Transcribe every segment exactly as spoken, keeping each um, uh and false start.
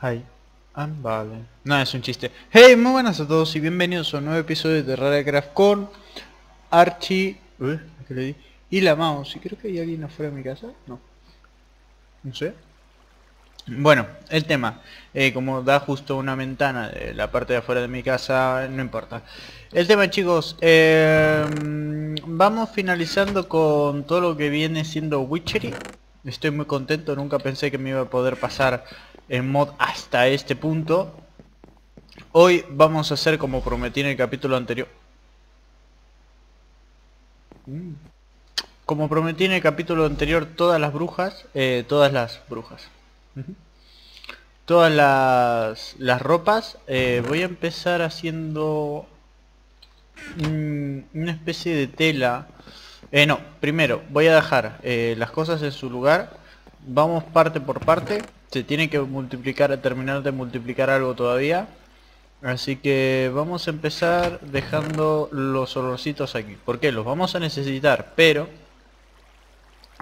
Hi, I'm Vale. No, es un chiste. Hey, muy buenas a todos y bienvenidos a un nuevo episodio de Terrariacraft con Archie uh, ¿qué le di? Y la Mouse. Y creo que hay alguien afuera de mi casa. No. No sé. Bueno, el tema, eh, como da justo una ventana de la parte de afuera de mi casa, no importa. El tema, chicos, eh, vamos finalizando con todo lo que viene siendo Witchery. Estoy muy contento, nunca pensé que me iba a poder pasar el mod hasta este punto. Hoy vamos a hacer, como prometí en el capítulo anterior. Como prometí en el capítulo anterior, todas las brujas, eh, todas las brujas. Todas las, las ropas, eh, voy a empezar haciendo mmm, una especie de tela. Eh, no, primero voy a dejar eh, las cosas en su lugar. Vamos parte por parte. Se tiene que multiplicar, terminar de multiplicar algo todavía. Así que vamos a empezar dejando los olorcitos aquí, porque los vamos a necesitar, pero...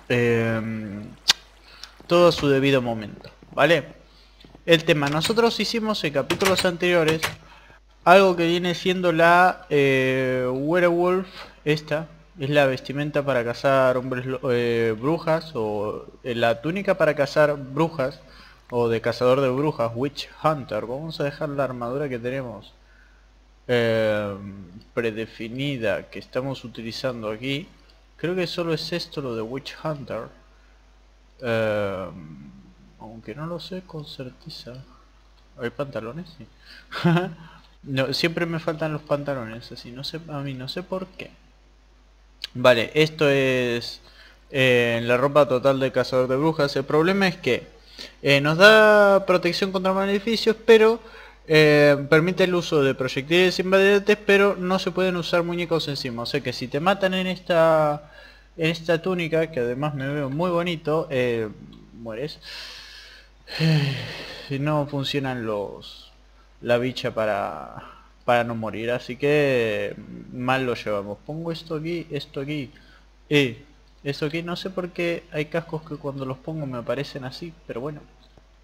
Eh, todo a su debido momento, ¿vale? El tema, nosotros hicimos en capítulos anteriores algo que viene siendo la eh, werewolf. Esta es la vestimenta para cazar hombres eh, brujas, o eh, la túnica para cazar brujas, o de cazador de brujas, witch hunter. Vamos a dejar la armadura que tenemos eh, predefinida, que estamos utilizando aquí. Creo que solo es esto lo de witch hunter. Uh, aunque no lo sé con certeza. ¿Hay pantalones? Sí. No, siempre me faltan los pantalones, así no sé, a mí no sé por qué. Vale, esto es eh, la ropa total de cazador de brujas. El problema es que eh, nos da protección contra maleficios, pero eh, permite el uso de proyectiles invadentes, pero no se pueden usar muñecos encima. O sea que si te matan en esta... esta túnica, que además me veo muy bonito, eh, mueres. Si no funcionan los... la bicha para... para no morir, así que... mal lo llevamos. Pongo esto aquí, esto aquí. Eh, esto aquí, no sé por qué hay cascos que cuando los pongo me aparecen así, pero bueno.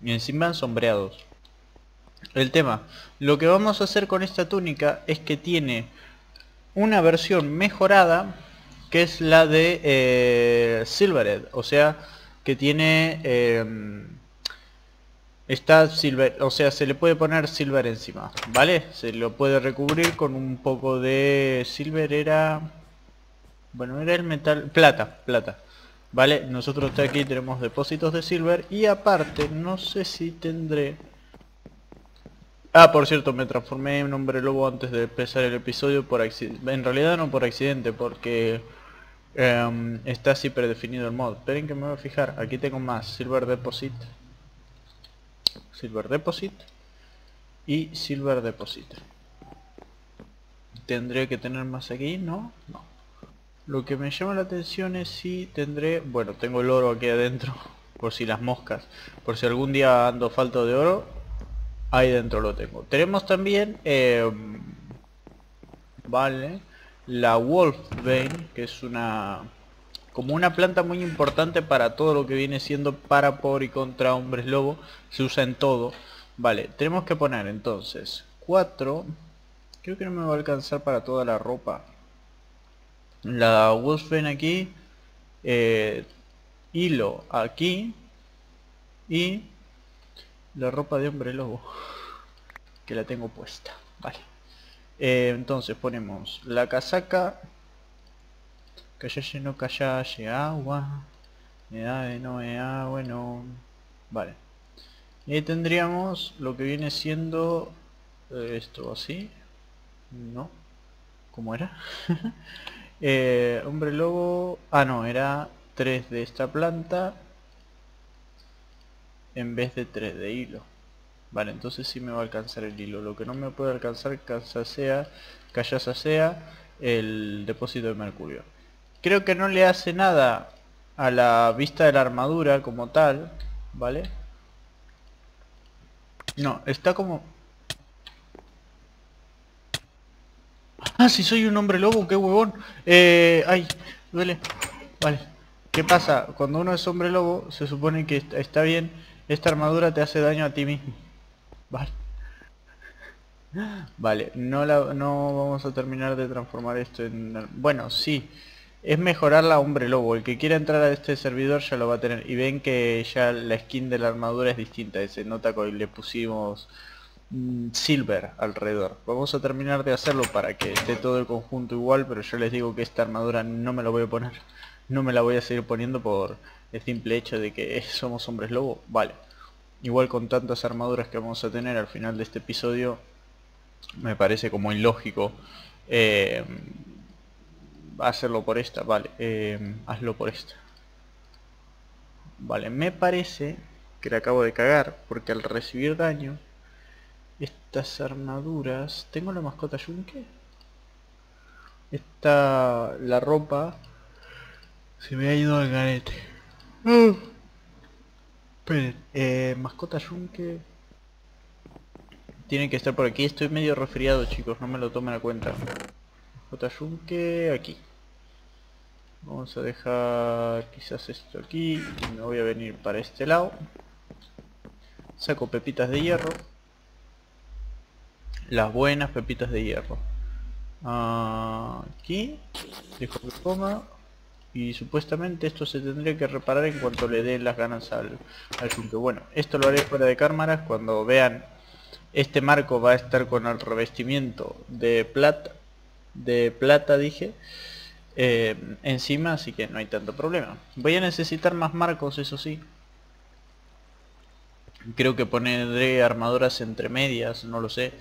Y encima sombreados. El tema, lo que vamos a hacer con esta túnica es que tiene una versión mejorada, que es la de eh, Silvered, o sea, que tiene, eh, está silver, o sea, se le puede poner silver encima, ¿vale? Se lo puede recubrir con un poco de silver, era, bueno, era el metal, plata, plata, ¿vale? Nosotros aquí tenemos depósitos de silver y aparte, no sé si tendré... Ah, por cierto, me transformé en hombre lobo antes de empezar el episodio por accidente. En realidad no por accidente, porque... Um, está así predefinido el mod. Esperen que me voy a fijar. Aquí tengo más. Silver Deposit. Silver Deposit. Y Silver Deposit. Tendré que tener más aquí, ¿no? No. Lo que me llama la atención es si tendré... Bueno, tengo el oro aquí adentro. Por si las moscas. Por si algún día ando falto de oro. Ahí dentro lo tengo. Tenemos también... Eh, vale... la Wolfbane, que es una como una planta muy importante para todo lo que viene siendo para, por y contra hombres lobo. Se usa en todo. Vale, tenemos que poner entonces cuatro. Creo que no me va a alcanzar para toda la ropa. La Wolfbane aquí, eh, hilo aquí y la ropa de hombre lobo, que la tengo puesta. Vale. Eh, entonces ponemos la casaca. Callalle no callalle, agua. Edad no edad, bueno. Vale. Y ahí tendríamos lo que viene siendo esto así. No. ¿Cómo era? eh, hombre lobo. Ah, no, era tres de esta planta. En vez de tres de hilo. Vale, entonces sí me va a alcanzar el hilo. Lo que no me puede alcanzar, casa sea, callasa sea, el depósito de mercurio. Creo que no le hace nada a la vista de la armadura como tal, ¿vale? No, está como... Ah, si soy un hombre lobo, qué huevón. Eh, ay, duele. Vale, ¿qué pasa? Cuando uno es hombre lobo, se supone que está bien. Esta armadura te hace daño a ti mismo. Vale. Vale, no, la, no vamos a terminar de transformar esto en... Bueno, sí. Es mejorar la hombre lobo. El que quiera entrar a este servidor ya lo va a tener. Y ven que ya la skin de la armadura es distinta. Se nota que le pusimos mmm, silver alrededor. Vamos a terminar de hacerlo para que esté todo el conjunto igual. Pero yo les digo que esta armadura no me la voy a poner. No me la voy a seguir poniendo por el simple hecho de que somos hombres lobo. Vale. Igual con tantas armaduras que vamos a tener al final de este episodio, me parece como ilógico eh, hacerlo por esta. Vale, eh, hazlo por esta. Vale, me parece que la acabo de cagar, porque al recibir daño estas armaduras... ¿Tengo la mascota yunque? Esta... la ropa se me ha ido al garete. ¡Oh! Esperen, eh, mascota yunque tienen que estar por aquí. Estoy medio resfriado, chicos, no me lo tomen a cuenta. Mascota yunque, aquí. Vamos a dejar quizás esto aquí. Me voy a venir para este lado. Saco pepitas de hierro. Las buenas pepitas de hierro. Aquí. Dejo que coma. Y supuestamente esto se tendría que reparar en cuanto le den las ganas al, al yunque. Bueno, esto lo haré fuera de cámaras cuando vean. Este marco va a estar con el revestimiento de plata, de plata dije, eh, encima, así que no hay tanto problema. Voy a necesitar más marcos, eso sí. Creo que pondré armaduras entre medias, no lo sé.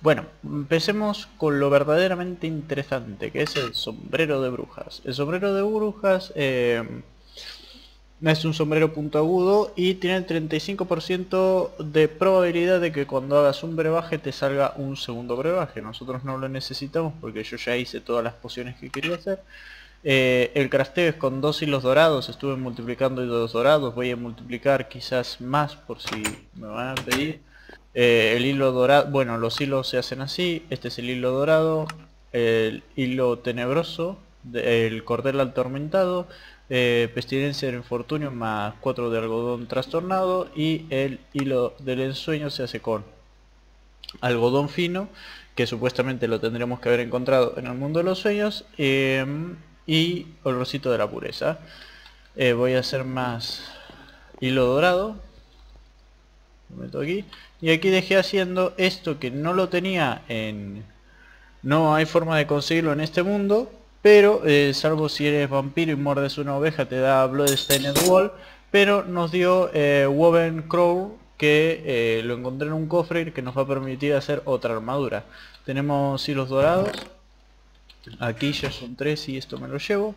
Bueno, empecemos con lo verdaderamente interesante, que es el sombrero de brujas. El sombrero de brujas... Eh, es un sombrero puntiagudo y tiene treinta y cinco por ciento de probabilidad de que cuando hagas un brebaje te salga un segundo brebaje. Nosotros no lo necesitamos porque yo ya hice todas las pociones que quería hacer. Eh, el crafteo es con dos hilos dorados, estuve multiplicando hilos dorados. Voy a multiplicar quizás más por si me van a pedir. Eh, el hilo dorado, bueno, los hilos se hacen así. Este es el hilo dorado, el hilo tenebroso, el cordel atormentado. Eh, pestilencia del infortunio más cuatro de algodón trastornado, y el hilo del ensueño se hace con algodón fino, que supuestamente lo tendremos que haber encontrado en el mundo de los sueños, eh, y olorcito de la pureza. Eh, voy a hacer más hilo dorado, lo meto aquí, y aquí dejé haciendo esto que no lo tenía en... no hay forma de conseguirlo en este mundo. Pero, eh, salvo si eres vampiro y muerdes una oveja, te da Bloodstained Wall. Pero nos dio eh, Woven Crow, que eh, lo encontré en un cofre, que nos va a permitir hacer otra armadura. Tenemos hilos dorados. Aquí ya son tres y esto me lo llevo.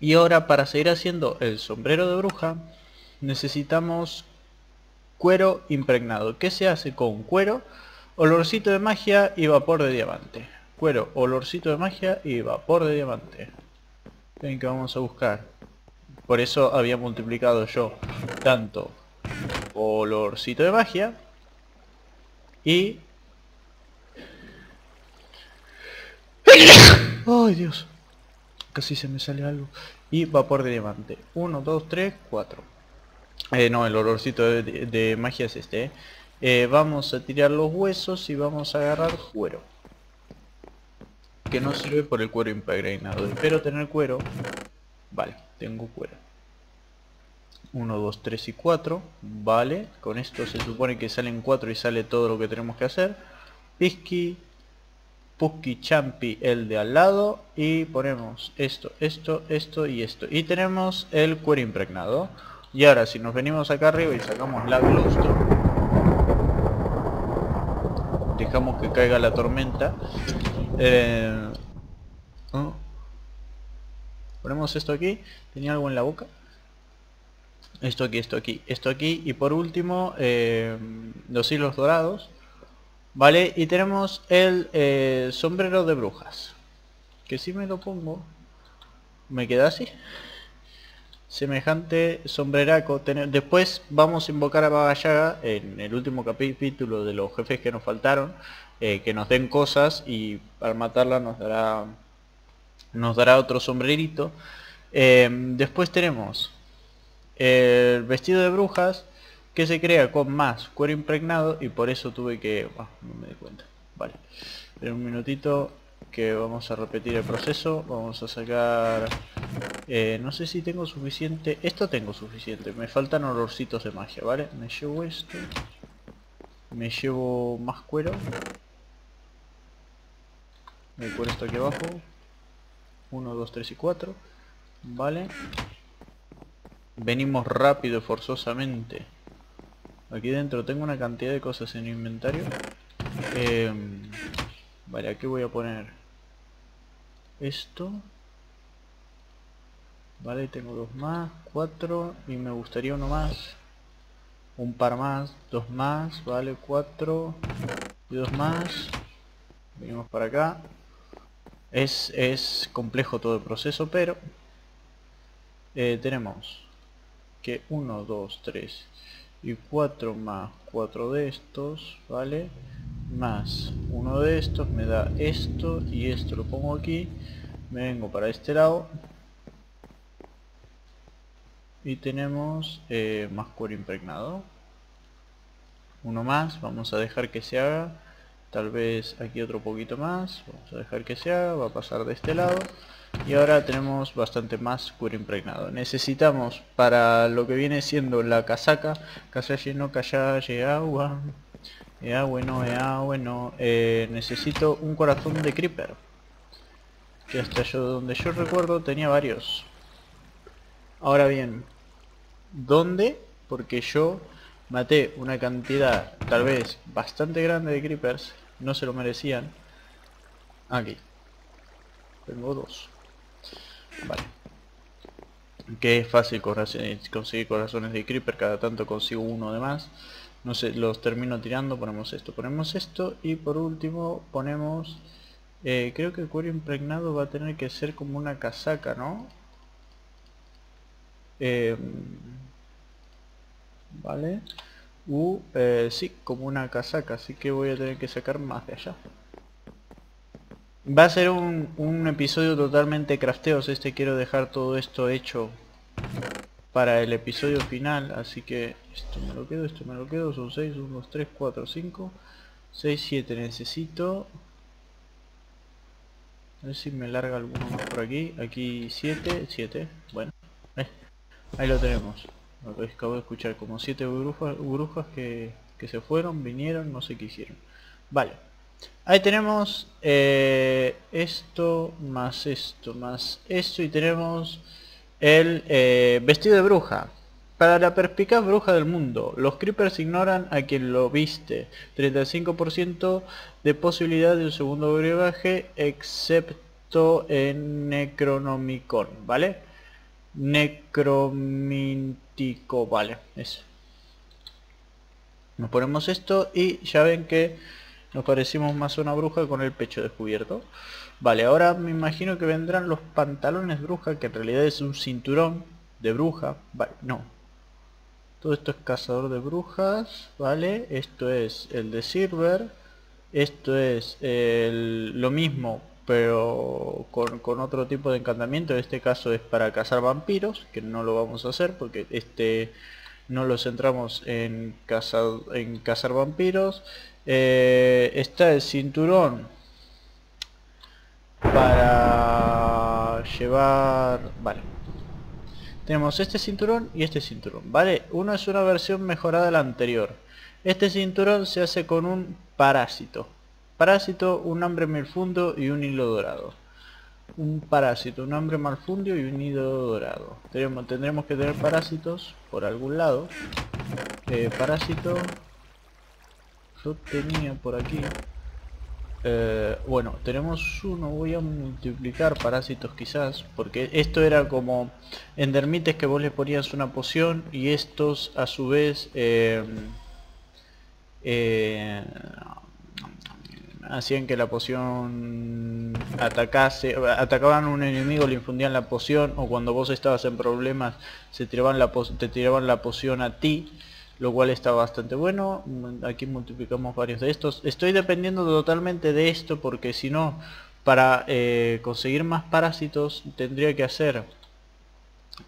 Y ahora, para seguir haciendo el sombrero de bruja, necesitamos cuero impregnado. ¿Qué se hace con cuero? Olorcito de magia y vapor de diamante. Cuero, olorcito de magia y vapor de diamante. Ven que vamos a buscar. Por eso había multiplicado yo tanto olorcito de magia y... ¡Ay, Dios! Casi se me sale algo. Y vapor de diamante. uno, dos, tres, cuatro. Eh, no, el olorcito de, de, de magia es este. Eh. Eh, vamos a tirar los huesos y vamos a agarrar cuero, que no sirve por el cuero impregnado. Espero tener cuero. Vale, tengo cuero. uno, dos, tres y cuatro. Vale, con esto se supone que salen cuatro y sale todo lo que tenemos que hacer. Pisky, Pusky, Champi, el de al lado. Y ponemos esto, esto, esto y esto. Y tenemos el cuero impregnado. Y ahora si nos venimos acá arriba y sacamos la glowstone, dejamos que caiga la tormenta. Eh, oh. Ponemos esto aquí. Tenía algo en la boca. Esto aquí, esto aquí, esto aquí. Y por último, eh, los hilos dorados. Vale, y tenemos el eh, sombrero de brujas, que si me lo pongo me queda así. Semejante sombreraco. Ten Después vamos a invocar a Baba Yaga en el último capítulo de los jefes que nos faltaron. Eh, que nos den cosas y al matarla nos dará nos dará otro sombrerito. Eh, después tenemos el vestido de brujas, que se crea con más cuero impregnado, y por eso tuve que... Ah, no me di cuenta. Vale, en un minutito que vamos a repetir el proceso. Vamos a sacar... Eh, no sé si tengo suficiente... Esto tengo suficiente, me faltan olorcitos de magia, ¿vale? Me llevo esto. Me llevo más cuero. El cuero está aquí abajo. uno, dos, tres y cuatro. Vale. Venimos rápido, forzosamente. Aquí dentro tengo una cantidad de cosas en inventario. Eh, vale, aquí voy a poner esto. Vale, tengo dos más, cuatro, y me gustaría uno más. Un par más, dos más, vale, cuatro y dos más. Venimos para acá. Es, es complejo todo el proceso, pero eh, tenemos que uno, dos, tres y cuatro más cuatro de estos, ¿vale? Más uno de estos me da esto, y esto lo pongo aquí. Me vengo para este lado. Y tenemos eh, más cuero impregnado. Uno más, vamos a dejar que se haga. Tal vez aquí otro poquito más, vamos a dejar que se haga, va a pasar de este lado. Y ahora tenemos bastante más cuero impregnado. Necesitamos para lo que viene siendo la casaca, casalle no casalle, agua, eh, ah, bueno, eh, ah, bueno, eh, necesito un corazón de creeper. Que hasta yo, donde yo recuerdo, tenía varios. Ahora bien, ¿dónde? Porque yo maté una cantidad, tal vez, bastante grande de creepers, no se lo merecían. Aquí. Tengo dos. Vale. Que es fácil conseguir corazones de creeper, cada tanto consigo uno de más. No sé, los termino tirando, ponemos esto, ponemos esto, y por último ponemos... Eh, creo que el cuero impregnado va a tener que ser como una casaca, ¿no? Eh, vale. Uh, eh, sí, como una casaca, así que voy a tener que sacar más de allá. Va a ser un, un episodio totalmente crafteos. Este quiero dejar todo esto hecho para el episodio final, así que esto me lo quedo, esto me lo quedo. Son seis, uno, dos, tres, cuatro, cinco, seis, siete. Necesito... A ver si me larga alguno más por aquí. Aquí siete, siete, bueno. Eh, ahí lo tenemos. Acabo de escuchar como siete brujas, brujas que, que se fueron, vinieron, no sé qué hicieron. Vale. Ahí tenemos eh, esto, más esto, más esto, y tenemos el eh, vestido de bruja. Para la perspicaz bruja del mundo, los creepers ignoran a quien lo viste. treinta y cinco por ciento de posibilidad de un segundo brebaje, excepto en Necronomicon, ¿vale? Necromíntico, vale, eso. Nos ponemos esto y ya ven que nos parecimos más una bruja con el pecho descubierto. Vale, ahora me imagino que vendrán los pantalones bruja, que en realidad es un cinturón de bruja. Vale, no. Todo esto es cazador de brujas, vale. Esto es el de silver. Esto es el, lo mismo, pero con, con otro tipo de encantamiento. En este caso es para cazar vampiros, que no lo vamos a hacer porque este... no los centramos en cazar, en cazar vampiros. Eh, está el cinturón para llevar... Vale. Tenemos este cinturón y este cinturón. Vale, uno es una versión mejorada de la anterior. Este cinturón se hace con un parásito. Parásito, un hambre malfundio y un hilo dorado. Un parásito, un hambre malfundio y un hilo dorado. Tenemos, tendremos que tener parásitos por algún lado. Eh, parásito... Yo tenía por aquí... Eh, bueno, tenemos uno, voy a multiplicar parásitos quizás, porque esto era como endermites que vos le ponías una poción, y estos a su vez... Eh, eh, hacían que la poción atacase, atacaban a un enemigo, le infundían la poción, o cuando vos estabas en problemas se tiraban la po te tiraban la poción a ti, lo cual está bastante bueno. Aquí multiplicamos varios de estos. Estoy dependiendo totalmente de esto, porque si no, para eh, conseguir más parásitos tendría que hacer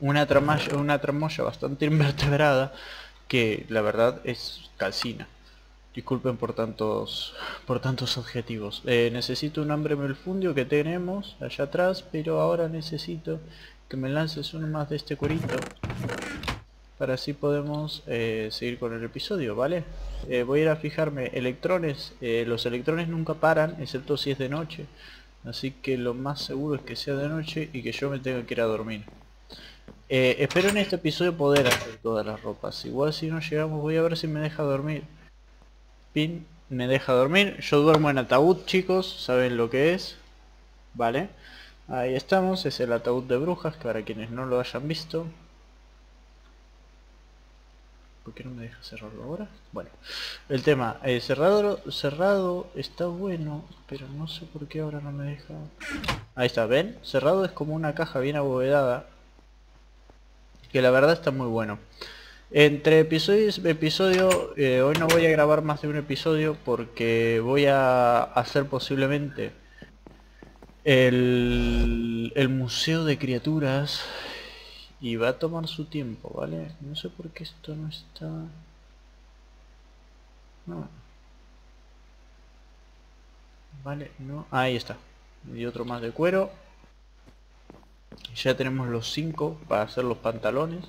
una tramoya, una tramoya bastante invertebrada, que la verdad es calcina. Disculpen por tantos por tantos adjetivos. Eh, necesito un hambre melfundio que tenemos allá atrás, pero ahora necesito que me lances uno más de este cuerito para así podemos eh, seguir con el episodio, ¿vale? Eh, voy a ir a fijarme electrones. Eh, los electrones nunca paran excepto si es de noche, así que lo más seguro es que sea de noche y que yo me tenga que ir a dormir. Eh, espero en este episodio poder hacer todas las ropas. Igual si no llegamos, voy a ver si me deja dormir. Pin, me deja dormir. Yo duermo en ataúd, chicos, saben lo que es, ¿vale? Ahí estamos, es el ataúd de brujas, que para quienes no lo hayan visto. ¿Por qué no me deja cerrarlo ahora? Bueno, el tema, eh, cerrado, cerrado está bueno, pero no sé por qué ahora no me deja. Ahí está, ¿ven? Cerrado es como una caja bien abovedada, que la verdad está muy bueno. Entre episodios, episodio, eh, hoy no voy a grabar más de un episodio porque voy a hacer posiblemente el, el museo de criaturas. Y va a tomar su tiempo, ¿vale? No sé por qué esto no está... No. Vale, no... Ahí está. Y otro más de cuero. Ya tenemos los cinco para hacer los pantalones.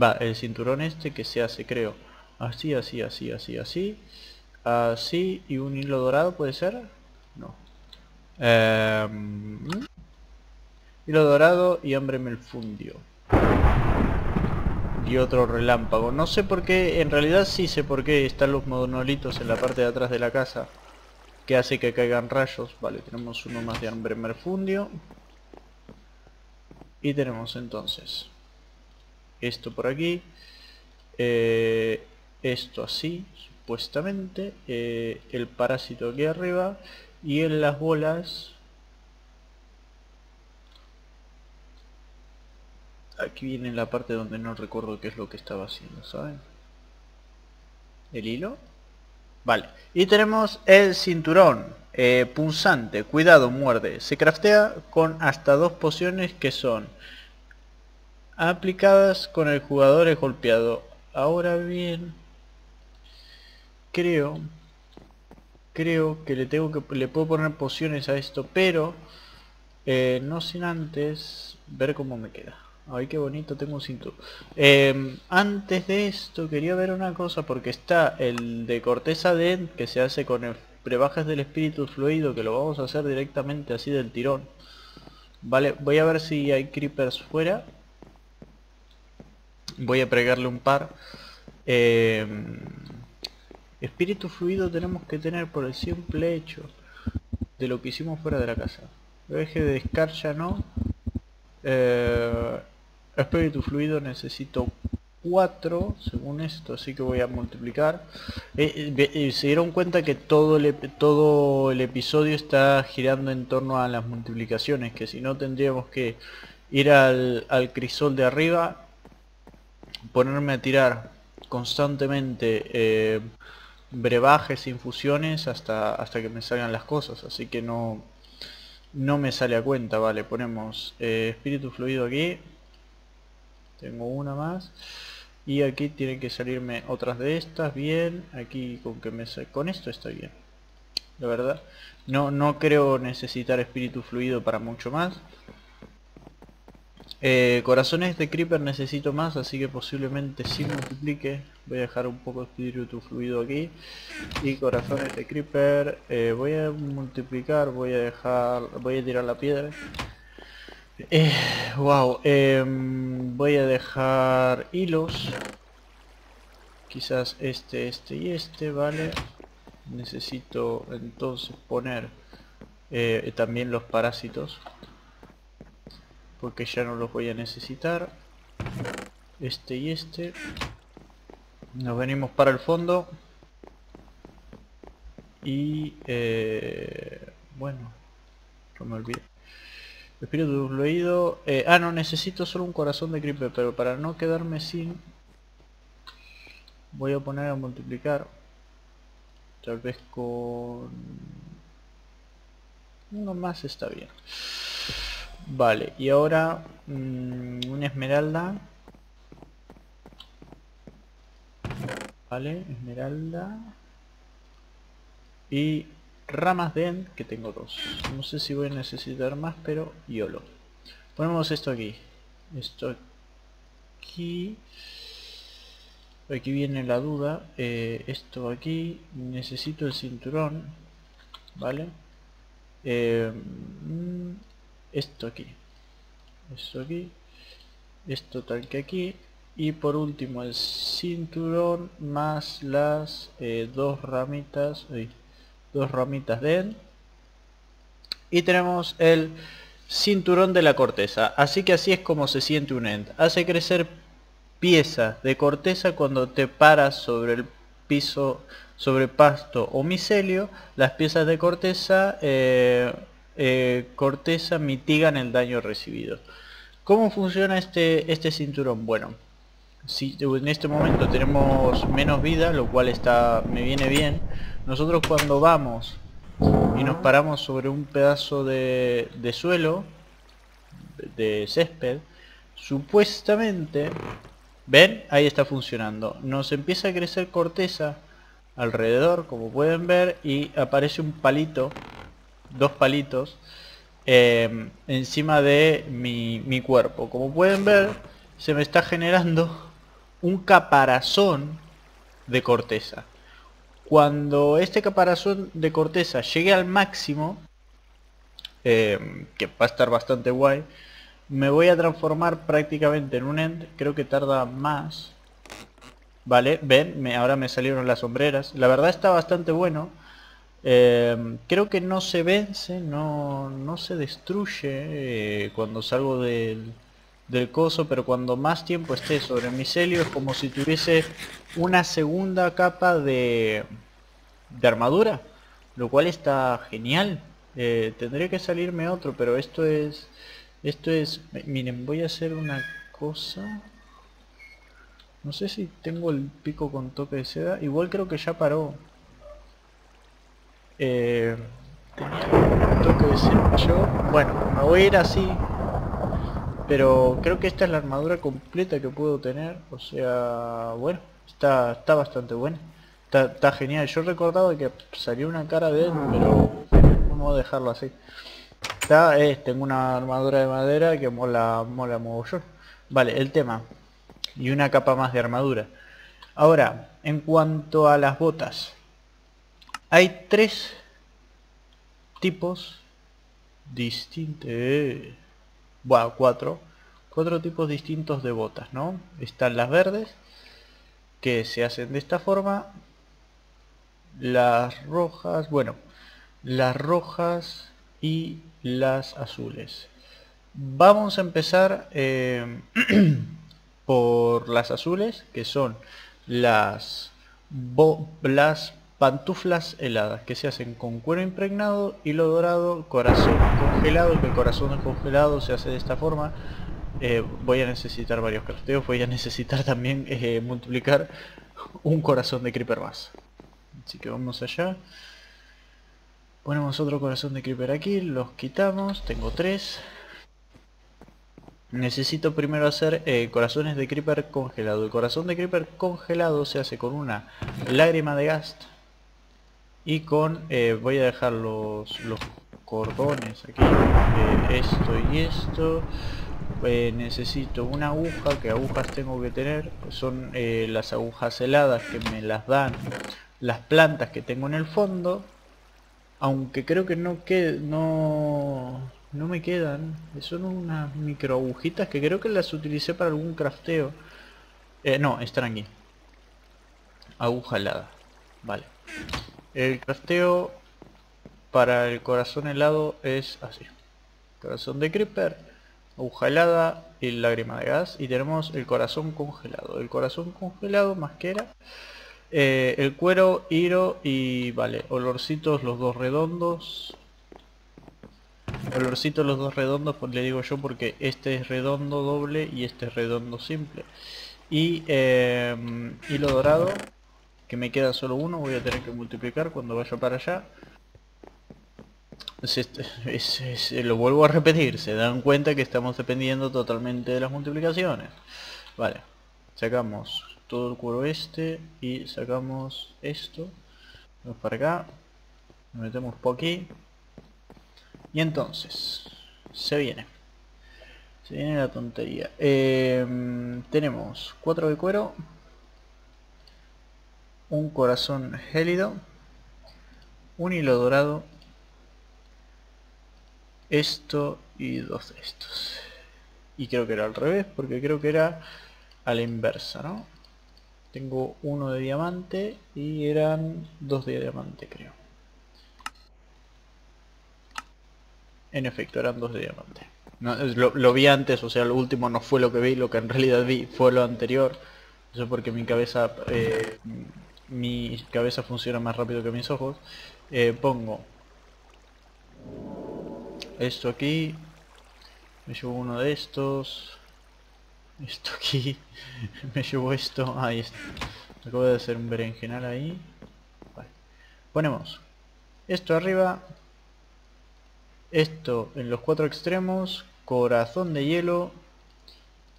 Va, el cinturón este que se hace, creo. Así, así, así, así, así. Así y un hilo dorado, ¿puede ser? No. Eh... Hilo dorado y hambre melfundio. Y otro relámpago. No sé por qué, en realidad sí sé por qué están los monolitos en la parte de atrás de la casa, que hace que caigan rayos. Vale, tenemos uno más de hambre melfundio. Y tenemos entonces esto por aquí, eh, esto así, supuestamente, eh, el parásito aquí arriba. Y en las bolas, aquí viene la parte donde no recuerdo qué es lo que estaba haciendo, ¿saben? ¿El hilo? Vale. Y tenemos el cinturón eh, punzante, cuidado, muerde. Se craftea con hasta dos pociones que son aplicadas con el jugador es golpeado. Ahora bien, creo creo que le tengo que le puedo poner pociones a esto, pero eh, no sin antes ver cómo me queda. Ay, qué bonito, tengo un cinturón. Eh, antes de esto quería ver una cosa, porque está el de corteza de End, que se hace con prebajas del espíritu fluido, que lo vamos a hacer directamente así del tirón. Vale, voy a ver si hay creepers fuera. Voy a pregarle un par. Eh, espíritu fluido tenemos que tener por el simple hecho de lo que hicimos fuera de la casa. El eje de escarcha no. Eh, espíritu fluido necesito cuatro según esto, así que voy a multiplicar. Eh, eh, eh, se dieron cuenta que todo el, todo el episodio está girando en torno a las multiplicaciones, que si no tendríamos que ir al, al crisol de arriba, ponerme a tirar constantemente eh, brebajes, infusiones hasta, hasta que me salgan las cosas, así que no... No me sale a cuenta. Vale, ponemos eh, espíritu fluido aquí. Tengo una más. Y aquí tienen que salirme otras de estas. Bien, aquí con que me sal... con esto está bien. La verdad, no, no creo necesitar espíritu fluido para mucho más. Eh, corazones de creeper necesito más, así que posiblemente sí multiplique. Voy a dejar un poco de espíritu fluido aquí. Y corazones de creeper. Eh, voy a multiplicar, voy a dejar. Voy a tirar la piedra. Eh, wow. Eh, voy a dejar hilos. Quizás este, este y este, vale. Necesito entonces poner eh, también los parásitos, porque ya no los voy a necesitar. Este y este. Nos venimos para el fondo. Y... Eh, bueno, no me olvidé. Espíritu fluido... Eh, ah, no, necesito solo un corazón de creeper, pero para no quedarme sin... Voy a poner a multiplicar. Tal vez con... Uno más está bien. Vale, y ahora mmm, una esmeralda. Vale, esmeralda. Y ramas de end, que tengo dos. No sé si voy a necesitar más, pero YOLO. Ponemos esto aquí. Esto aquí. Aquí viene la duda. Eh, esto aquí. Necesito el cinturón. Vale. Eh, esto aquí. Esto aquí. Esto tal que aquí. Y por último el cinturón más las eh, dos ramitas. Uy, dos ramitas de él. Y tenemos el cinturón de la corteza. Así que así es como se siente un end. Hace crecer piezas de corteza cuando te paras sobre el piso, sobre pasto o micelio. Las piezas de corteza eh, eh, corteza mitigan el daño recibido. ¿Cómo funciona este, este cinturón? Bueno, si en este momento tenemos menos vida, lo cual está, me viene bien. Nosotros cuando vamos y nos paramos sobre un pedazo de, de suelo, de césped, supuestamente, ven, ahí está funcionando. Nos empieza a crecer corteza alrededor, como pueden ver, y aparece un palito, dos palitos, eh, encima de mi, mi cuerpo. Como pueden ver, se me está generando un caparazón de corteza. Cuando este caparazón de corteza llegue al máximo, eh, que va a estar bastante guay, me voy a transformar prácticamente en un end. Creo que tarda más. Vale, ven, me, ahora me salieron las sombreras. La verdad está bastante bueno. Eh, creo que no se vence, no, no se destruye eh, cuando salgo del... del coso, pero cuando más tiempo esté sobre el micelio es como si tuviese una segunda capa de, de armadura, lo cual está genial. Eh, tendría que salirme otro, pero esto es esto es miren, voy a hacer una cosa. No sé si tengo el pico con toque de seda, igual creo que ya paró. Eh, tenía toque de seda yo. Bueno, me voy a ir así. Pero creo que esta es la armadura completa que puedo tener. O sea, bueno, está, está bastante buena. Está, está genial. Yo recordaba que salió una cara de él, pero vamos a dejarlo así. Está, eh, tengo una armadura de madera que mola, mola mogollón. Vale, el tema. Y una capa más de armadura. Ahora, en cuanto a las botas. Hay tres tipos distintos. Bueno, cuatro, cuatro tipos distintos de botas, ¿no? Están las verdes, que se hacen de esta forma. Las rojas, bueno, las rojas y las azules. Vamos a empezar eh, por las azules, que son las, bo las pantuflas heladas, que se hacen con cuero impregnado, hilo dorado, corazón congelado, que el corazón congelado se hace de esta forma. Eh, voy a necesitar varios crafteos, voy a necesitar también eh, multiplicar un corazón de creeper más. Así que vamos allá. Ponemos otro corazón de creeper aquí, los quitamos, tengo tres. Necesito primero hacer eh, corazones de creeper congelado. El corazón de creeper congelado se hace con una lágrima de ghast. Y con, eh, voy a dejar los, los cordones aquí, eh, esto y esto. Eh, necesito una aguja, que agujas tengo que tener, son eh, las agujas heladas que me las dan las plantas que tengo en el fondo. Aunque creo que no, que, no, no me quedan, son unas micro agujitas que creo que las utilicé para algún crafteo. Eh, no, están aquí. Aguja helada, vale. El crafteo para el corazón helado es así. Corazón de creeper, aguja helada y lágrima de gas. Y tenemos el corazón congelado. El corazón congelado, masquera, eh, el cuero, hilo y vale, olorcitos los dos redondos. Olorcitos los dos redondos, pues le digo yo porque este es redondo doble y este es redondo simple. Y eh, hilo dorado, que me queda solo uno, voy a tener que multiplicar cuando vaya para allá. Se, se, se, lo vuelvo a repetir, se dan cuenta que estamos dependiendo totalmente de las multiplicaciones. Vale, sacamos todo el cuero este y sacamos esto. Vamos para acá, nos metemos por aquí y entonces se viene se viene la tontería. Eh, tenemos cuatro de cuero, un corazón gélido, un hilo dorado, esto y dos de estos, y creo que era al revés porque creo que era a la inversa, ¿no? Tengo uno de diamante y eran dos de diamante, creo. En efecto, eran dos de diamante. No, lo, lo vi antes, o sea, lo último no fue lo que vi, lo que en realidad vi fue lo anterior. Eso porque mi cabeza eh, mi cabeza funciona más rápido que mis ojos. Eh, pongo esto aquí, me llevo uno de estos, esto aquí, me llevo esto, ahí está, acabo de hacer un berenjenal ahí. Vale. Ponemos esto arriba, esto en los cuatro extremos, corazón de hielo,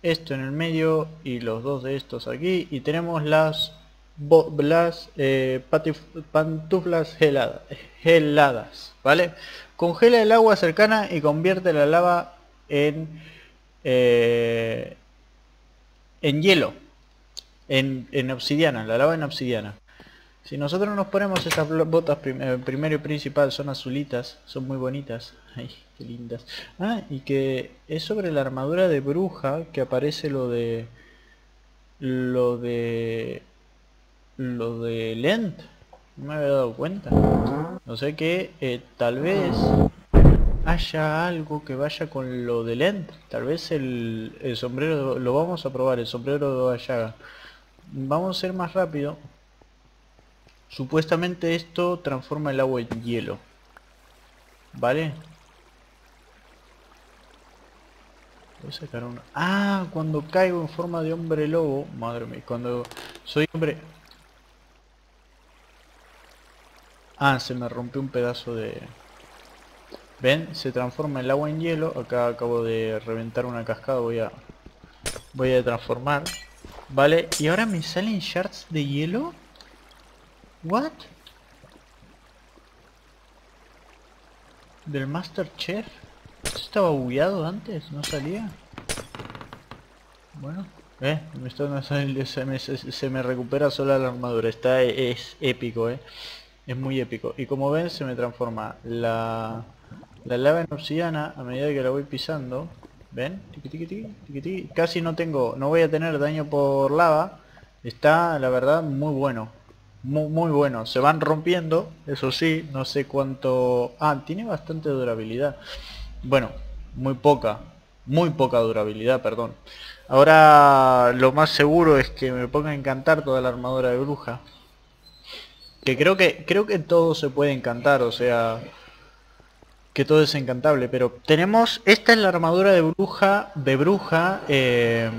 esto en el medio y los dos de estos aquí, y tenemos las, las eh, pantuflas helada, heladas, ¿vale? Congela el agua cercana y convierte la lava en eh, en hielo, en, en obsidiana, la lava en obsidiana. Si nosotros nos ponemos estas botas, prim eh, primero y principal, son azulitas, son muy bonitas. Ay, qué lindas. Ah, y que es sobre la armadura de bruja que aparece lo de... Lo de... Lo de Lent. No me había dado cuenta. O sea que eh, tal vez haya algo que vaya con lo de Lent. Tal vez el, el sombrero, lo vamos a probar, el sombrero de Baba Yaga. Vamos a ir más rápido. Supuestamente esto transforma el agua en hielo, ¿vale? Voy a sacar uno. Ah, cuando caigo en forma de hombre lobo. Madre mía, cuando soy hombre... Ah, se me rompió un pedazo de... ¿Ven? Se transforma el agua en hielo. Acá acabo de reventar una cascada. Voy a... Voy a transformar. ¿Vale? Y ahora me salen shards de hielo. What? Del Master Chef. ¿Esto estaba bugueado antes? ¿No salía? Bueno, eh, me está, se, me, se, se me recupera sola la armadura. Está, es épico, eh. Es muy épico. Y como ven, se me transforma la, la lava en obsidiana a medida que la voy pisando. ¿Ven? Tiqui, tiqui, tiqui, tiqui, tiqui. Casi no tengo, no voy a tener daño por lava. Está, la verdad, muy bueno. Muy, muy bueno, se van rompiendo, eso sí, no sé cuánto... Ah, tiene bastante durabilidad. Bueno, muy poca, muy poca durabilidad, perdón. Ahora lo más seguro es que me ponga a encantar toda la armadura de bruja. Que creo que, creo que todo se puede encantar, o sea... Que todo es encantable, pero tenemos... Esta es la armadura de bruja, de bruja... Eh...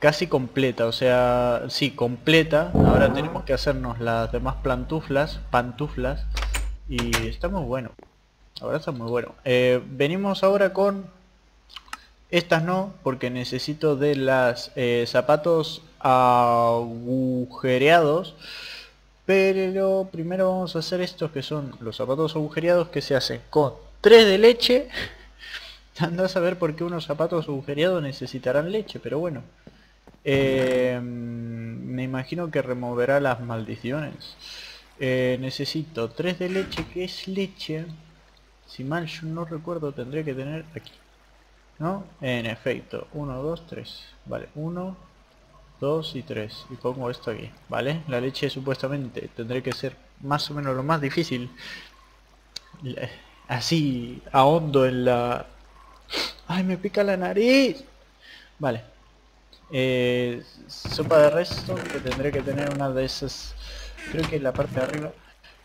casi completa, o sea, sí, completa. Ahora tenemos que hacernos las demás plantuflas, pantuflas, y está muy bueno. Ahora está muy bueno. Eh, venimos ahora con estas, no, porque necesito de las eh, zapatos agujereados, pero primero vamos a hacer estos que son los zapatos agujereados, que se hacen con tres de leche. Anda a saber por qué unos zapatos agujereados necesitarán leche, pero bueno. Eh, me imagino que removerá las maldiciones. eh, Necesito tres de leche, que es leche. Si mal yo no recuerdo, tendría que tener aquí, ¿no? En efecto, uno, dos, tres. Vale, uno, dos y tres. Y pongo esto aquí, ¿vale? La leche supuestamente tendré que ser más o menos lo más difícil. Así, ahondo en la... ¡Ay, me pica la nariz! Vale. Eh, sopa de resto, que tendré que tener una de esas, creo que en la parte de arriba.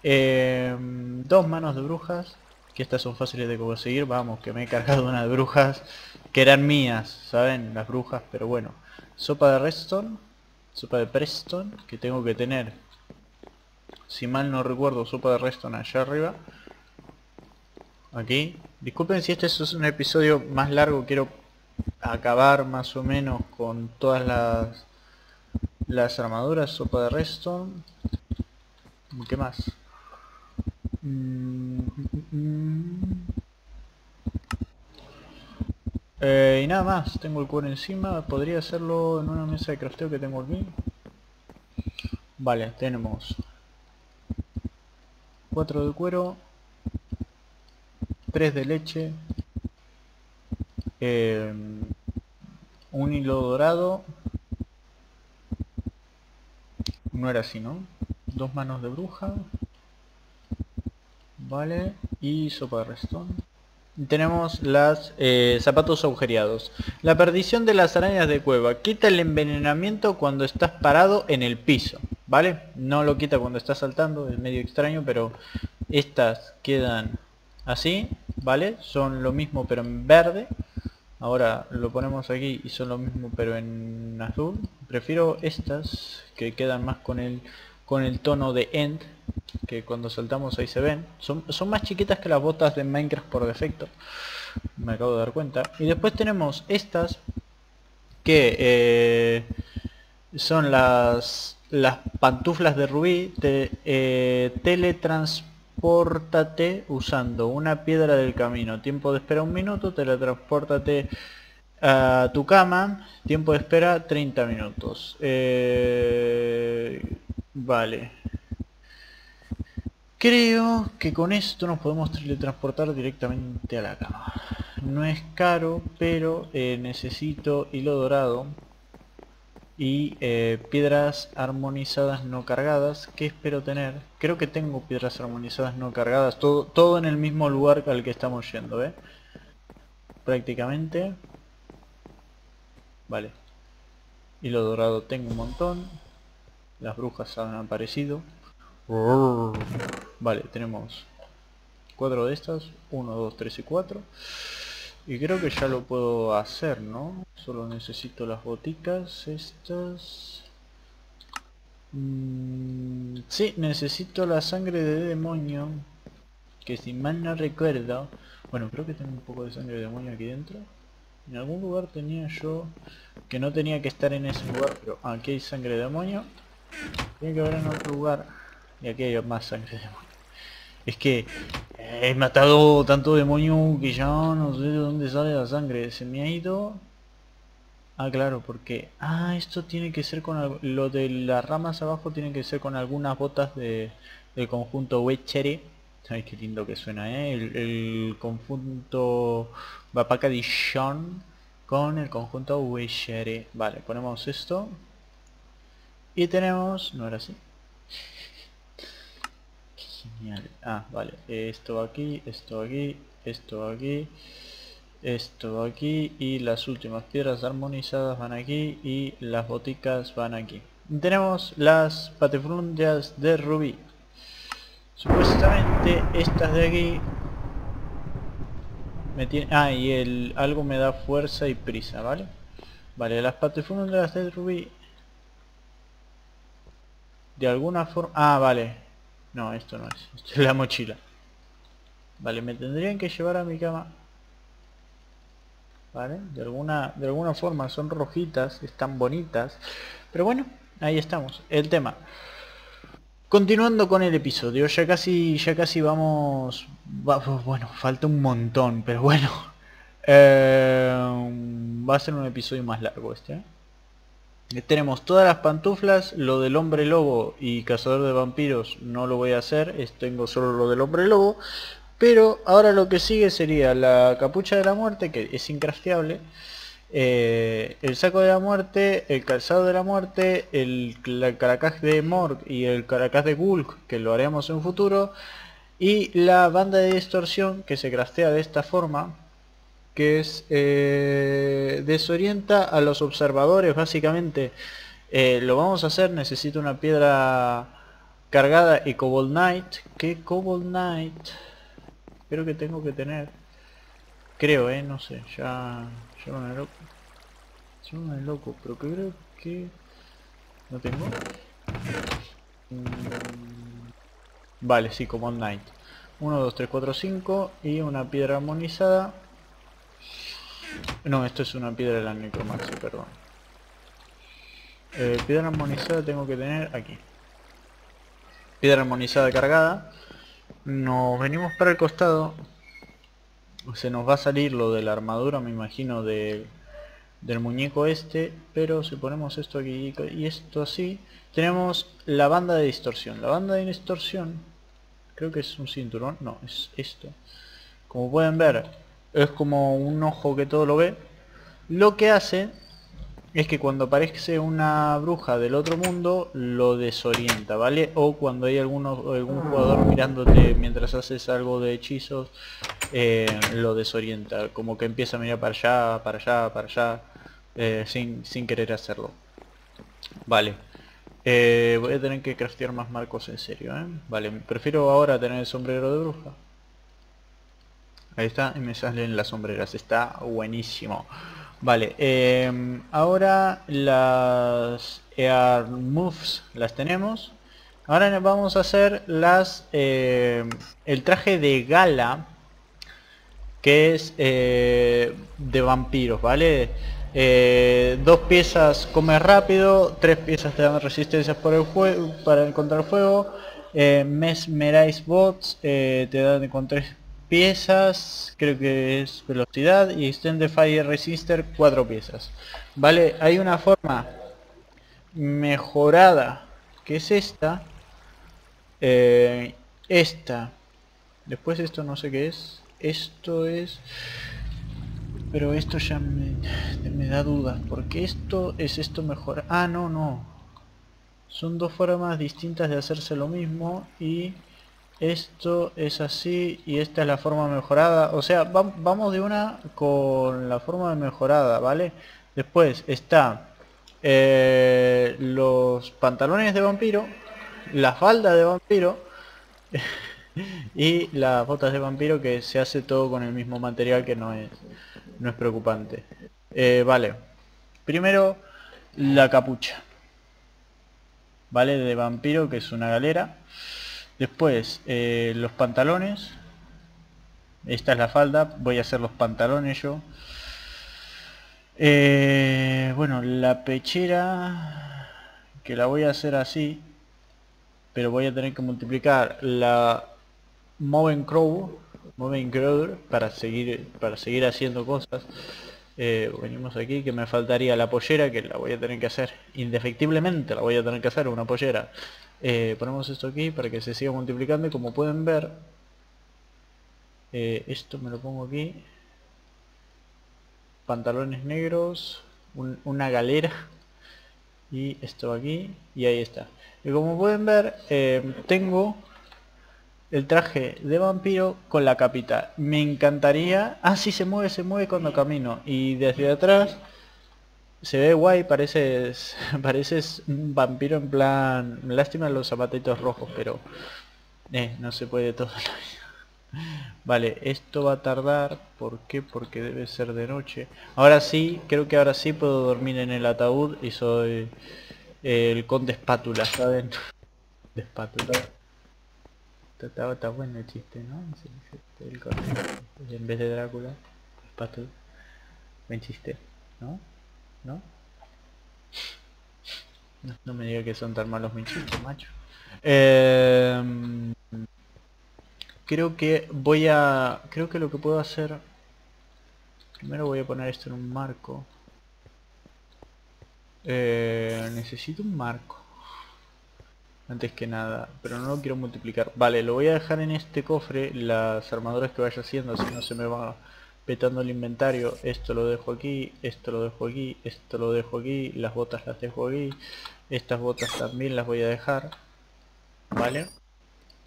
eh, Dos manos de brujas, que estas son fáciles de conseguir. Vamos, que me he cargado una de brujas, que eran mías, ¿saben? Las brujas, pero bueno. Sopa de Reston, sopa de Preston, que tengo que tener, si mal no recuerdo, sopa de Reston allá arriba. Aquí, disculpen si este es un episodio más largo, quiero acabar más o menos con todas las Las armaduras, sopa de redstone. ¿Qué más? Mm, mm, mm. Eh, y nada más, tengo el cuero encima. Podría hacerlo en una mesa de crafteo que tengo aquí. Vale, tenemos cuatro de cuero, tres de leche, eh, un hilo dorado. No era así, ¿no? Dos manos de bruja. Vale. Y sopa de redstone. Tenemos las eh, zapatos agujereados. La perdición de las arañas de cueva. Quita el envenenamiento cuando estás parado en el piso. ¿Vale? No lo quita cuando estás saltando. Es medio extraño, pero estas quedan así. ¿Vale? Son lo mismo pero en verde. Ahora lo ponemos aquí y son lo mismo pero en azul. Prefiero estas que quedan más con el... con el tono de end, que cuando saltamos ahí se ven. Son, son más chiquitas que las botas de Minecraft por defecto, me acabo de dar cuenta. Y después tenemos estas, que eh, son las, las pantuflas de rubí. Te, eh, teletranspórtate usando una piedra del camino. Tiempo de espera un minuto. Teletranspórtate a tu cama. Tiempo de espera treinta minutos. Eh... Vale. Creo que con esto nos podemos teletransportar directamente a la cama. No es caro, pero eh, necesito hilo dorado y eh, piedras armonizadas no cargadas, que espero tener. Creo que tengo piedras armonizadas no cargadas, todo, todo en el mismo lugar al que estamos yendo, ¿eh? Prácticamente. Vale. Hilo dorado tengo un montón. Las brujas han aparecido. Vale, tenemos cuatro de estas. uno, dos, tres y cuatro. Y creo que ya lo puedo hacer, ¿no? Solo necesito las boticas. Estas... Mm, sí, necesito la sangre de demonio. Que si mal no recuerdo... Bueno, creo que tengo un poco de sangre de demonio aquí dentro. En algún lugar tenía yo... Que no tenía que estar en ese lugar. Pero aquí hay sangre de demonio. Tiene que haber en otro lugar. Y aquí hay más sangre de demonio. Es que he matado tanto demonio que ya no sé de dónde sale la sangre. Se me ha ido. Ah, claro, porque... Ah, esto tiene que ser con... Lo de las ramas abajo tiene que ser con algunas botas de... del conjunto Witchery. Ay, qué lindo que suena, ¿eh? El, el conjunto Baba Yaga con el conjunto Witchery. Vale, ponemos esto. Y tenemos... ¿No era así? Qué genial. Ah, vale. Esto aquí, esto aquí, esto aquí, esto aquí. Y las últimas piedras armonizadas van aquí y las boticas van aquí. Y tenemos las patiflundias de rubí. Supuestamente estas de aquí... Me tiene... Ah, y el... algo me da fuerza y prisa, ¿vale? Vale, las patiflundias de rubí... De alguna forma... Ah, vale. No, esto no es. Esto es la mochila. Vale, me tendrían que llevar a mi cama. Vale, de alguna, de alguna forma son rojitas, están bonitas. Pero bueno, ahí estamos. El tema. Continuando con el episodio, ya casi, ya casi vamos... Bueno, falta un montón, pero bueno. Eh, va a ser un episodio más largo este, ¿eh? Tenemos todas las pantuflas, lo del hombre lobo y cazador de vampiros no lo voy a hacer, tengo solo lo del hombre lobo. Pero ahora lo que sigue sería la capucha de la muerte, que es incrafteable, eh, el saco de la muerte, el calzado de la muerte, el caracaj de Morg y el caracaj de Gulk, que lo haremos en un futuro. Y la banda de distorsión, que se craftea de esta forma, que es eh, desorienta a los observadores básicamente. Eh, lo vamos a hacer, necesito una piedra cargada y Cobalt Knight. ¿Qué Cobalt Knight? Creo que tengo que tener. Creo, eh, no sé, ya... ya me loco. Ya me loco, pero creo que... ¿No tengo? Mm... Vale, sí, Cobalt Knight. uno, dos, tres, cuatro, cinco y una piedra armonizada. No, esto es una piedra de la necromancia, perdón. eh, piedra armonizada tengo que tener aquí. Piedra armonizada cargada. Nos venimos para el costado. Se nos va a salir lo de la armadura, me imagino, de, del muñeco este. Pero si ponemos esto aquí y esto así, tenemos la banda de distorsión. La banda de distorsión, creo que es un cinturón. No, es esto. Como pueden ver, es como un ojo que todo lo ve. Lo que hace es que cuando aparece una bruja del otro mundo, lo desorienta, ¿vale? O cuando hay alguno, algún jugador mirándote mientras haces algo de hechizos, eh, lo desorienta. Como que empieza a mirar para allá, para allá, para allá, eh, sin, sin querer hacerlo. Vale. Eh, voy a tener que craftear más marcos en serio, ¿eh? Vale, prefiero ahora tener el sombrero de bruja. Ahí está, y me salen las sombreras. Está buenísimo. Vale, eh, ahora las Ear Moves las tenemos. Ahora vamos a hacer las eh, el traje de gala, que es eh, de vampiros, ¿vale? Eh, dos piezas comes rápido, tres piezas te dan resistencias por el juego, para encontrar fuego. Eh, Mesmerize Bots eh, te dan con tres piezas, creo que es velocidad, y Extended Fire Resister cuatro piezas, vale. Hay una forma mejorada que es esta, eh, esta, después esto no sé qué es, esto es, pero esto ya me, me da dudas, porque esto es esto mejor, ah no, no, son dos formas distintas de hacerse lo mismo, y esto es así y esta es la forma mejorada. O sea, va, vamos de una con la forma mejorada, ¿vale? Después está eh, los pantalones de vampiro, la falda de vampiro y las botas de vampiro, que se hace todo con el mismo material, que no es, no es preocupante. Eh, vale, primero la capucha, ¿vale? De vampiro, que es una galera. Después, eh, los pantalones. Esta es la falda. Voy a hacer los pantalones yo. Eh, bueno, la pechera, que la voy a hacer así, pero voy a tener que multiplicar la Moving Crow, Moving Crow para seguir, para seguir haciendo cosas. Eh, venimos aquí, que me faltaría la pollera, que la voy a tener que hacer. Indefectiblemente la voy a tener que hacer, una pollera. Eh, ponemos esto aquí para que se siga multiplicando, y como pueden ver, eh, esto me lo pongo aquí, pantalones negros, un, una galera, y esto aquí, y ahí está. Y como pueden ver, eh, tengo el traje de vampiro con la capita. Me encantaría, ah sí, se mueve, se mueve cuando camino, y desde atrás se ve guay, pareces, pareces un vampiro en plan... Lástima los zapatitos rojos, pero... Eh, no se puede todo la vida. Vale, esto va a tardar. ¿Por qué? Porque debe ser de noche. Ahora sí, creo que ahora sí puedo dormir en el ataúd y soy eh, el conde espátula, ¿saben? De espátula. Está, está bueno el chiste, ¿no? El conde, en vez de Drácula, espátula. Buen chiste, ¿no? ¿No? ¿no? No me diga que son tan malos mis chistes, macho. Eh, creo que voy a... Creo que lo que puedo hacer... Primero voy a poner esto en un marco. Eh, necesito un marco. Antes que nada. Pero no lo quiero multiplicar. Vale, lo voy a dejar en este cofre. Las armaduras que vaya haciendo, si no se me va... petando el inventario. Esto lo dejo aquí, esto lo dejo aquí, esto lo dejo aquí, las botas las dejo aquí, estas botas también las voy a dejar, vale,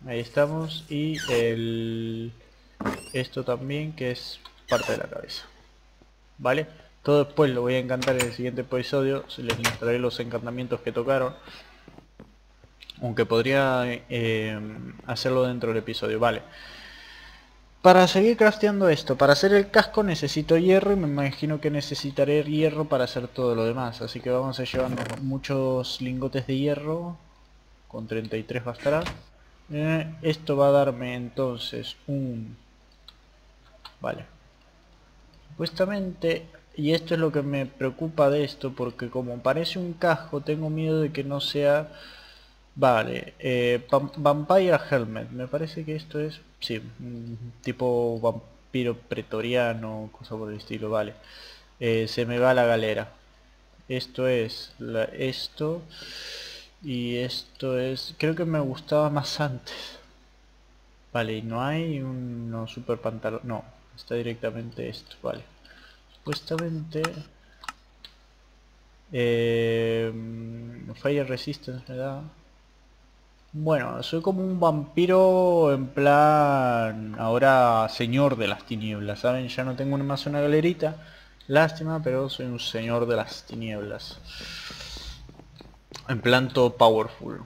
ahí estamos, y el esto también, que es parte de la cabeza, vale. Todo después lo voy a encantar en el siguiente episodio, les mostraré los encantamientos que tocaron, aunque podría eh, hacerlo dentro del episodio, vale. Para seguir crafteando esto, para hacer el casco necesito hierro, y me imagino que necesitaré hierro para hacer todo lo demás. Así que vamos a llevarnos muchos lingotes de hierro, con treinta y tres bastará. Eh, esto va a darme entonces un... Vale. Supuestamente Y esto es lo que me preocupa de esto, porque como parece un casco, tengo miedo de que no sea... Vale, eh, Vampire Helmet, me parece que esto es... Sí, tipo vampiro pretoriano, cosa por el estilo, vale. Eh, se me va la galera. Esto es... La, esto... Y esto es... Creo que me gustaba más antes. Vale, y no hay unos super pantalón... No, está directamente esto, vale. Supuestamente... Eh, Fire Resistance me da... Bueno, soy como un vampiro en plan... Ahora señor de las tinieblas, ¿saben? Ya no tengo más una galerita. Lástima, pero soy un señor de las tinieblas. En plan todo powerful.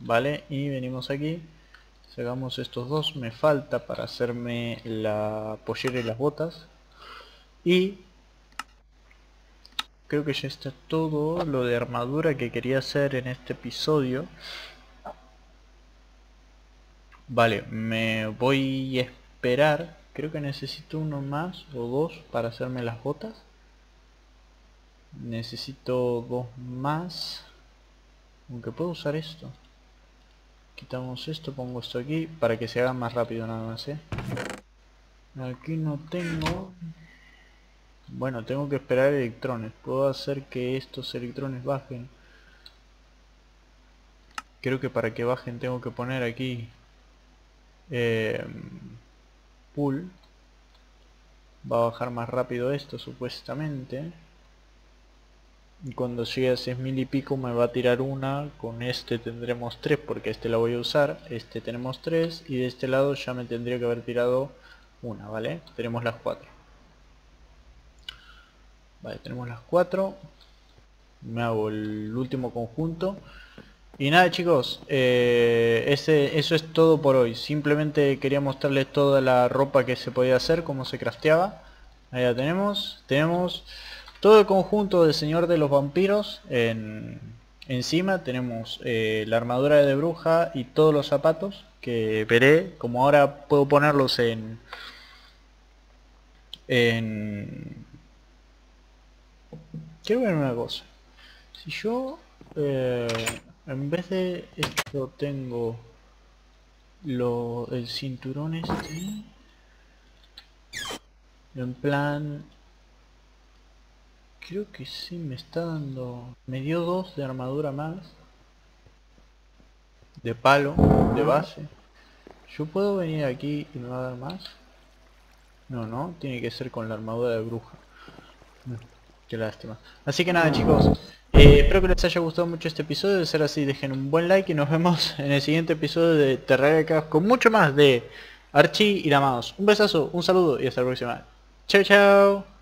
Vale, y venimos aquí. Sacamos estos dos. Me falta para hacerme la pollera y las botas. Y... Creo que ya está todo lo de armadura que quería hacer en este episodio. Vale, me voy a esperar. Creo que necesito uno más o dos para hacerme las botas. Necesito dos más. Aunque puedo usar esto. Quitamos esto, pongo esto aquí para que se haga más rápido nada más, ¿eh? Aquí no tengo... Bueno, tengo que esperar electrones. Puedo hacer que estos electrones bajen. Creo que para que bajen tengo que poner aquí... Eh, pool. Va a bajar más rápido esto supuestamente, y cuando llegue a seis mil y pico me va a tirar una. Con este tendremos tres, porque este la voy a usar. Este tenemos tres, y de este lado ya me tendría que haber tirado una, ¿vale? Tenemos las cuatro. Vale, tenemos las cuatro. Me hago el último conjunto. Y nada chicos, eh, ese, eso es todo por hoy. Simplemente quería mostrarles toda la ropa que se podía hacer, cómo se crafteaba. Ahí la tenemos. Tenemos todo el conjunto del Señor de los Vampiros. En, encima tenemos eh, la armadura de bruja y todos los zapatos que veré. Como ahora puedo ponerlos en... en... Quiero ver una cosa. Si yo... Eh... En vez de esto tengo lo, el cinturón este. En plan... Creo que sí me está dando... Me dio dos de armadura más. De palo, de base. ¿Yo puedo venir aquí y me va a dar más? No, no, tiene que ser con la armadura de bruja. Qué lástima. Así que nada chicos. Eh, espero que les haya gustado mucho este episodio. De ser así, dejen un buen like y nos vemos en el siguiente episodio de Terrariacraft con mucho más de Archie y Damados. Un besazo, un saludo y hasta la próxima. Chao, chao.